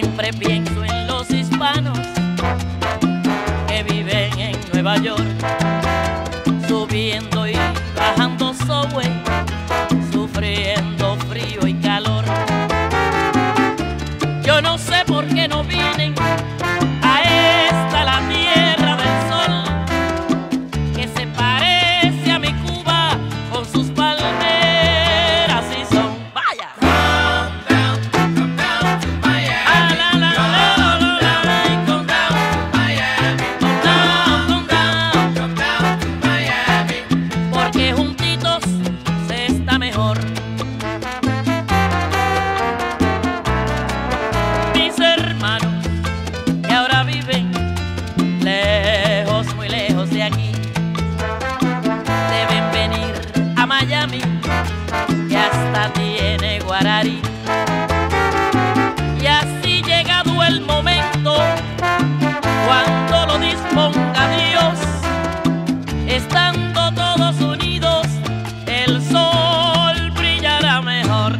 siempre pienso en los hispanos que viven en Nueva York, subiendo y bajando subway, sufriendo frío y calor. Yo no sé por qué no vienen a esta la tierra del sol, que se parece a mi Cuba con sus palmeras y son. ¡Vaya! Come down to Miami. Come down to Miami. Come down to Miami. Porque juntitos se está mejor. Miami, que hasta tiene guararí. Y así llegado el momento, cuando lo disponga Dios, estando todos unidos, el sol brillará mejor.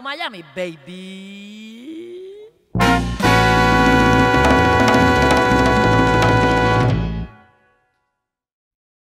Miami, baby.